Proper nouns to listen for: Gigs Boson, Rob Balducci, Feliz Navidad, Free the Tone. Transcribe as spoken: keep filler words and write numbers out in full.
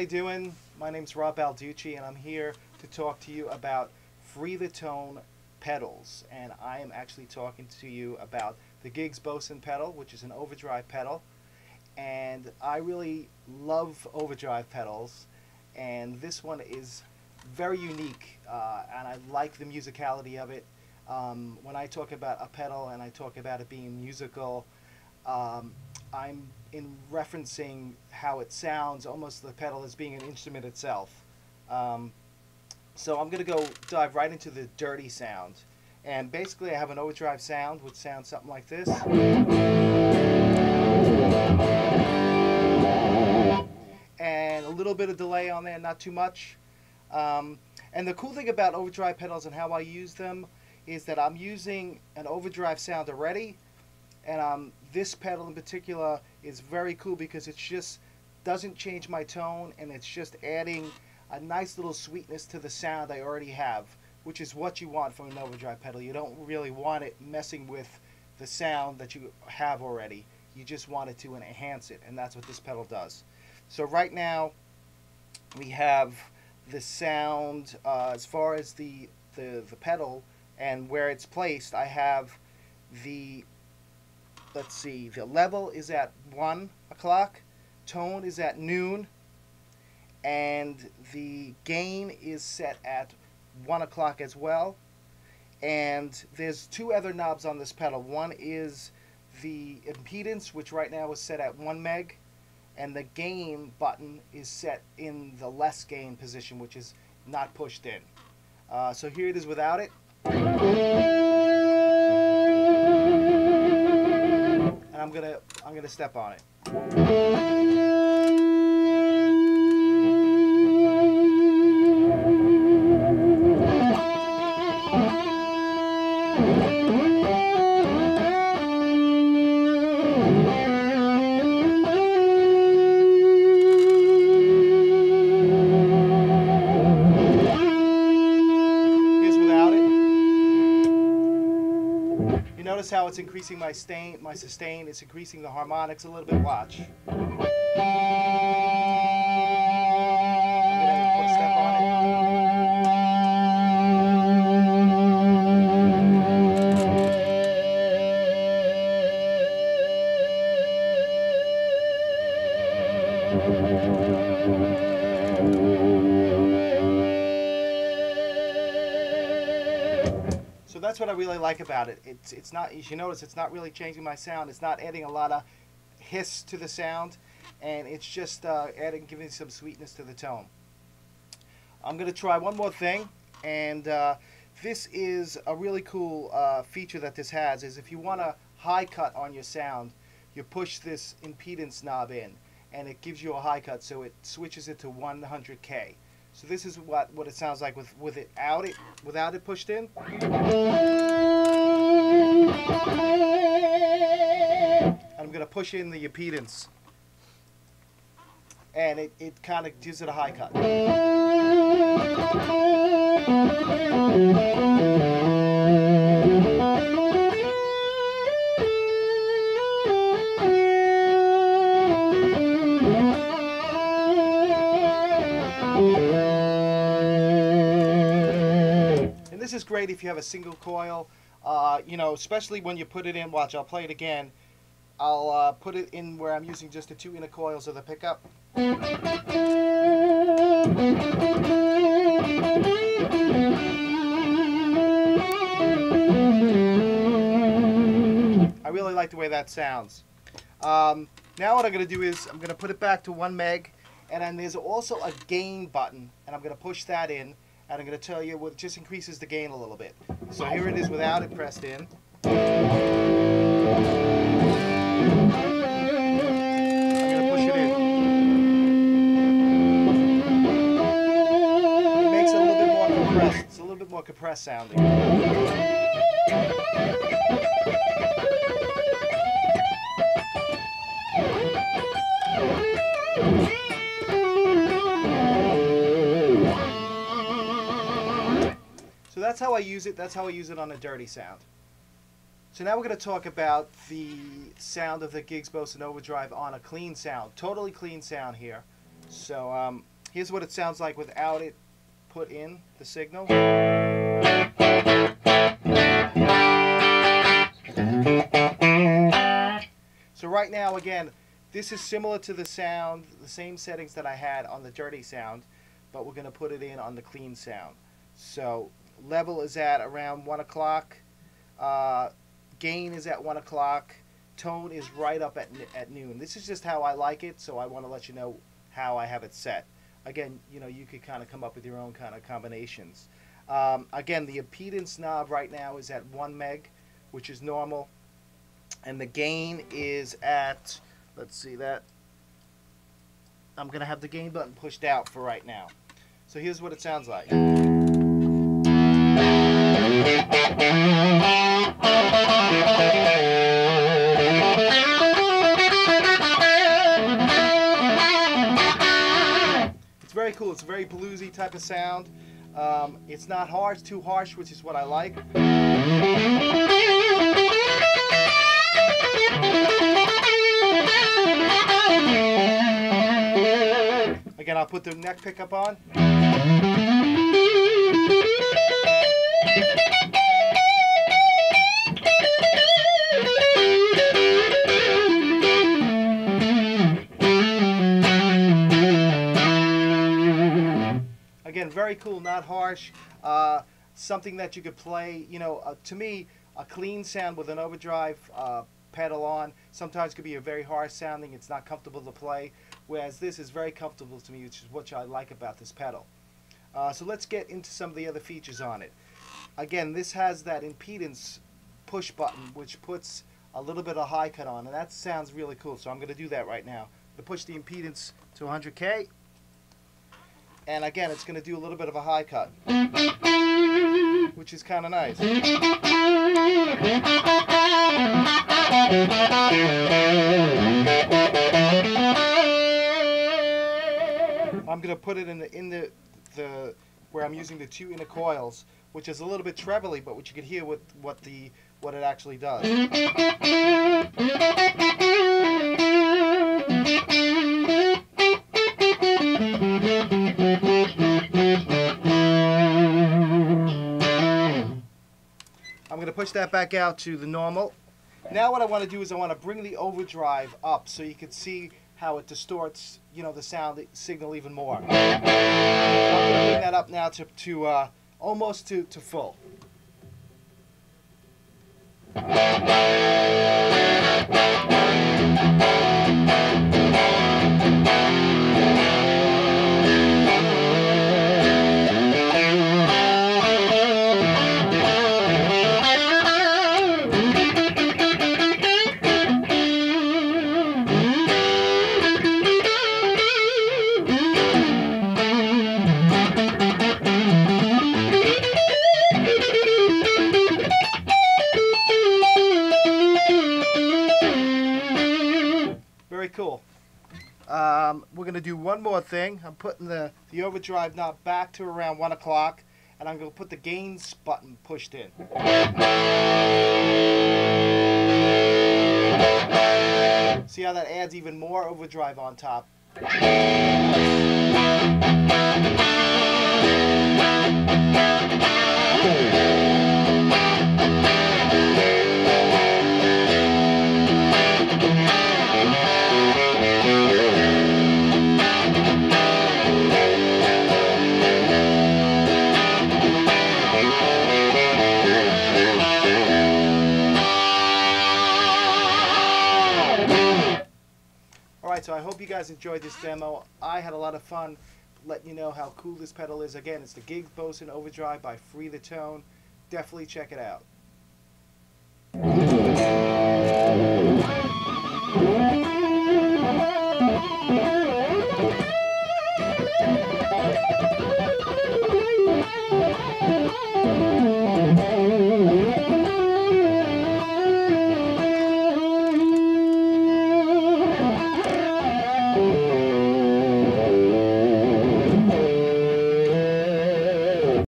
you doing? My name's Rob Balducci, and I'm here to talk to you about Free the Tone pedals. And I am actually talking to you about the Gigs Boson pedal, which is an overdrive pedal. And I really love overdrive pedals, and this one is very unique, uh, and I like the musicality of it. Um, when I talk about a pedal and I talk about it being musical, um, I'm in referencing how it sounds, almost the pedal as being an instrument itself. Um, so I'm going to go dive right into the dirty sound. And basically I have an overdrive sound, which sounds something like this. And a little bit of delay on there, not too much. Um, and the cool thing about overdrive pedals and how I use them is that I'm using an overdrive sound already. And um, this pedal in particular is very cool because it just doesn't change my tone, and it's just adding a nice little sweetness to the sound I already have, which is what you want from an overdrive pedal. You don't really want it messing with the sound that you have already. You just want it to enhance it, and that's what this pedal does. So right now we have the sound uh, as far as the, the, the pedal and where it's placed. I have the Let's see, the level is at one o'clock, tone is at noon, and the gain is set at one o'clock as well. And there's two other knobs on this pedal. One is the impedance, which right now is set at one meg, and the gain button is set in the less gain position, which is not pushed in. Uh, so here it is without it. I'm gonna I'm gonna step on it. Here's without it. You notice how it's increasing my stain, my sustain, it's increasing the harmonics a little bit, watch. I'm gonna put a step on it. So that's what I really like about it. It's it's not, you notice it's not really changing my sound. It's not adding a lot of hiss to the sound, and it's just uh, adding, giving some sweetness to the tone. I'm gonna try one more thing, and uh, this is a really cool uh, feature that this has. Is if you want a high cut on your sound, you push this impedance knob in, and it gives you a high cut. So it switches it to one hundred K. So this is what, what it sounds like with, with it out it without it pushed in. I'm gonna push in the impedance, and it, it kind of gives it a high cut. This is great if you have a single coil, uh, you know, especially when you put it in. Watch, I'll play it again. I'll uh, put it in where I'm using just the two inner coils of the pickup. I really like the way that sounds. Um, now what I'm going to do is I'm going to put it back to one meg, and then there's also a gain button, and I'm going to push that in. And I'm going to tell you what just increases the gain a little bit. So here it is without it pressed in. I'm going to push it in. It makes it a little bit more compressed. It's a little bit more compressed sounding. That's how I use it. That's how I use it on a dirty sound. So now we're going to talk about the sound of the Gigs Boson overdrive on a clean sound. Totally clean sound here. So um, here's what it sounds like without it put in the signal. So right now, again, this is similar to the sound, the same settings that I had on the dirty sound, but we're going to put it in on the clean sound. So level is at around one o'clock, uh, gain is at one o'clock, tone is right up at, at noon. This is just how I like it, so I want to let you know how I have it set. Again, you know, you could kind of come up with your own kind of combinations. Um, again, the impedance knob right now is at one meg, which is normal, and the gain is at, let's see that, I'm going to have the gain button pushed out for right now. So here's what it sounds like. It's very cool. It's a very bluesy type of sound. Um, it's not harsh, too harsh, which is what I like. Again, I'll put the neck pickup on. Again, very cool, not harsh. Uh, something that you could play, you know, uh, to me, a clean sound with an overdrive uh, pedal on sometimes could be a very harsh sounding. It's not comfortable to play, whereas this is very comfortable to me, which is what I like about this pedal. Uh, so let's get into some of the other features on it. Again, this has that impedance push button, which puts a little bit of high cut on, and that sounds really cool, so I'm going to do that right now. I'm going to push the impedance to one hundred K, and again, it's going to do a little bit of a high cut, which is kind of nice. I'm going to put it in the in the the where I'm using the two inner coils, which is a little bit trebly, but which you can hear with what the what it actually does. I'm going to push that back out to the normal. Now what I want to do is I want to bring the overdrive up so you can see how it distorts, you know, the sound signal even more. So I'm going to bring that up now to, to uh, almost to, to full. Cool. Um, we're going to do one more thing. I'm putting the, the overdrive knob back to around one o'clock, and I'm going to put the gains button pushed in. See how that adds even more overdrive on top. So I hope you guys enjoyed this demo. I had a lot of fun letting you know how cool this pedal is. Again, it's the Gigs Boson Overdrive by Free the Tone. Definitely check it out.